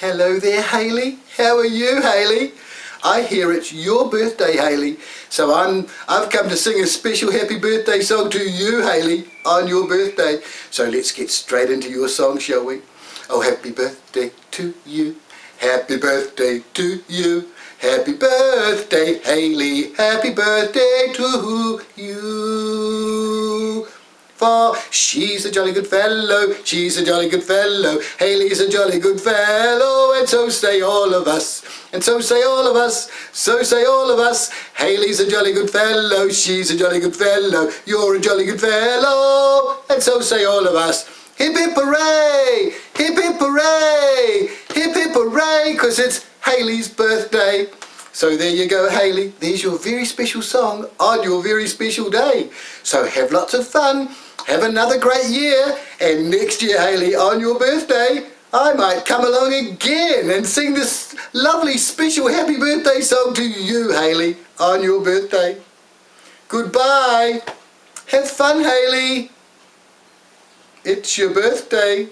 Hello there, Hayley. How are you, Hayley? I hear it's your birthday, Hayley. So I've come to sing a special happy birthday song to you, Hayley, on your birthday. So let's get straight into your song, shall we? Oh, happy birthday to you. Happy birthday to you. Happy birthday, Hayley. Happy birthday to you. For she's a jolly good fellow. She's a jolly good fellow. Hayley's a jolly good fellow. And so say all of us. And so say all of us. So say all of us. Hayley's a jolly good fellow. She's a jolly good fellow. You're a jolly good fellow. And so say all of us. Hip hip hooray! Hip hip hooray! Hip hip hooray! Because it's Hayley's birthday. So there you go, Hayley. There's your very special song on your very special day. So have lots of fun. Have another great year. And next year, Hayley, on your birthday, I might come along again and sing this lovely special happy birthday song to you, Hayley, on your birthday. Goodbye. Have fun, Hayley. It's your birthday.